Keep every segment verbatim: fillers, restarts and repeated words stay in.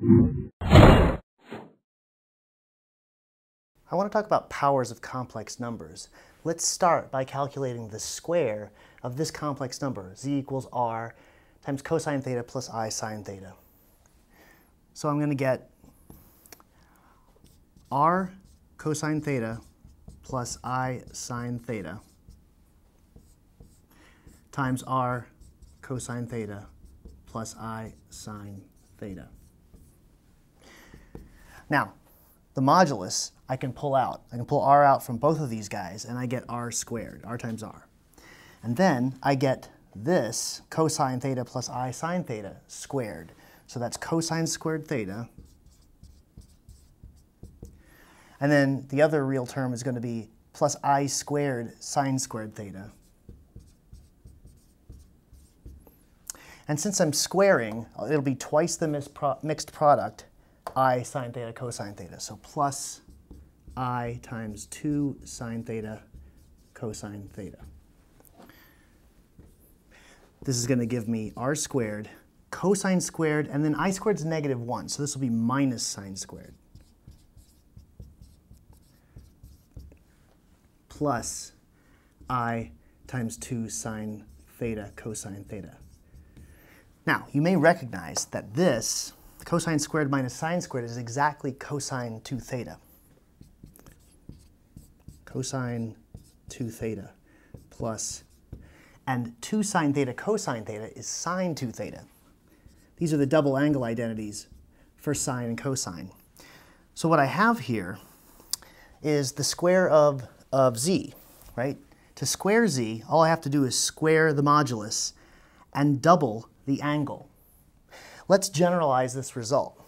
I want to talk about powers of complex numbers. Let's start by calculating the square of this complex number, z equals r times cosine theta plus I sine theta. So I'm going to get r cosine theta plus I sine theta times r cosine theta plus I sine theta. Now, the modulus I can pull out. I can pull r out from both of these guys, and I get r squared, r times r. And then I get this cosine theta plus I sine theta squared. So that's cosine squared theta. And then the other real term is going to be plus I squared sine squared theta. And since I'm squaring, it'll be twice the mixed product, I sine theta cosine theta. So plus I times two sine theta cosine theta. This is going to give me r squared, cosine squared, and then I squared is negative one, so this will be minus sine squared, plus I times two sine theta cosine theta. Now, you may recognize that this, cosine squared minus sine squared, is exactly cosine two theta. Cosine two theta plus, and two sine theta cosine theta is sine two theta. These are the double angle identities for sine and cosine. So what I have here is the square of, of z, right? To square z, all I have to do is square the modulus and double the angle. Let's generalize this result.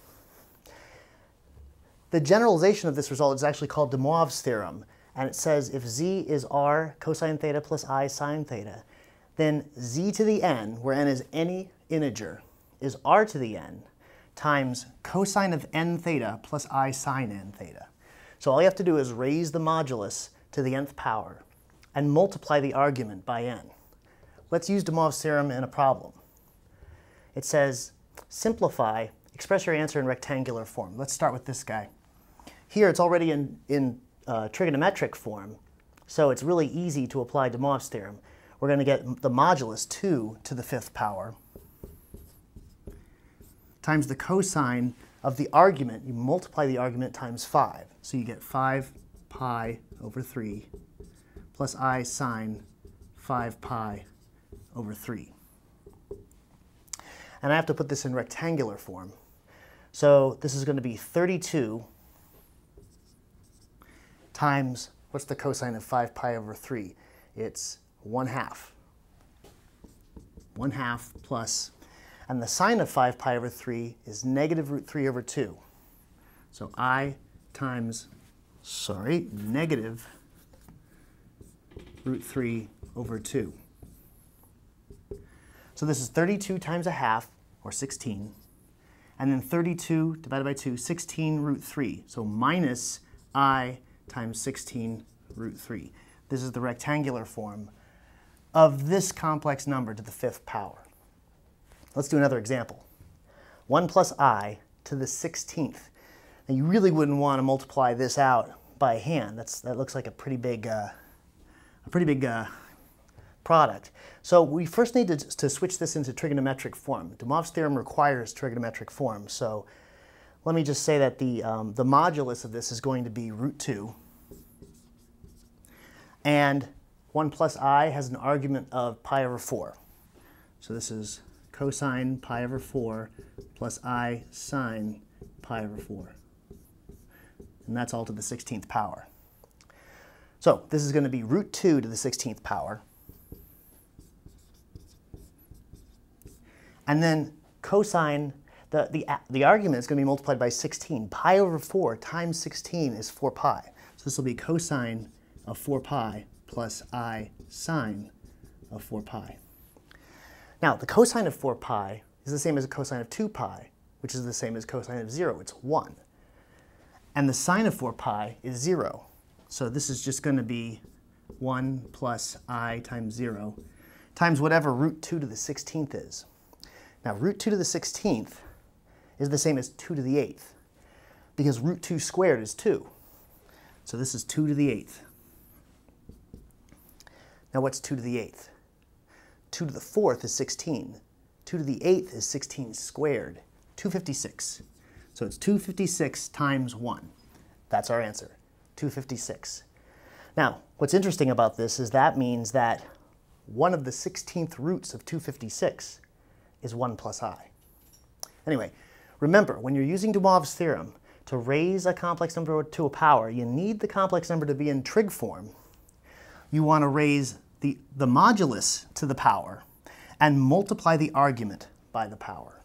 The generalization of this result is actually called De Moivre's theorem, and it says if z is r cosine theta plus I sine theta, then z to the n, where n is any integer, is r to the n times cosine of n theta plus I sine n theta. So all you have to do is raise the modulus to the nth power and multiply the argument by n. Let's use De Moivre's theorem in a problem. It says simplify, express your answer in rectangular form. Let's start with this guy. Here it's already in, in uh, trigonometric form, so it's really easy to apply De Moivre's theorem. We're going to get the modulus two to the fifth power times the cosine of the argument. You multiply the argument times five. So you get five pi over three plus I sine five pi over three. And I have to put this in rectangular form. So this is going to be thirty-two times, what's the cosine of five pi over three? It's one half. One half plus, and the sine of five pi over three is negative root three over two. So I times, sorry, negative root three over two. So this is thirty-two times a half, or sixteen, and then thirty-two divided by two, sixteen root three. So minus I times sixteen root three. This is the rectangular form of this complex number to the fifth power. Let's do another example. one plus I to the sixteenth. Now you really wouldn't want to multiply this out by hand. That's, that looks like a pretty big, uh, a pretty big uh, product. So we first need to, to switch this into trigonometric form. De Moivre's theorem requires trigonometric form. So let me just say that the, um, the modulus of this is going to be root two. And one plus I has an argument of pi over four. So this is cosine pi over four plus I sine pi over four. And that's all to the sixteenth power. So this is going to be root two to the sixteenth power. And then cosine, the, the, the argument is going to be multiplied by sixteen. Pi over four times sixteen is four pi. So this will be cosine of four pi plus I sine of four pi. Now, the cosine of four pi is the same as the cosine of two pi, which is the same as cosine of zero. It's one. And the sine of four pi is zero. So this is just going to be one plus I times zero times whatever root two to the sixteenth is. Now, root two to the sixteenth is the same as two to the eighth, because root two squared is two. So this is two to the eighth. Now what's two to the eighth? two to the fourth is sixteen. two to the eighth is sixteen squared, two hundred fifty-six. So it's two hundred fifty-six times one. That's our answer, two hundred fifty-six. Now, what's interesting about this is that means that one of the sixteenth roots of two hundred fifty-six is one plus I. Anyway, remember, when you're using De Moivre's theorem to raise a complex number to a power, you need the complex number to be in trig form. You want to raise the, the modulus to the power and multiply the argument by the power.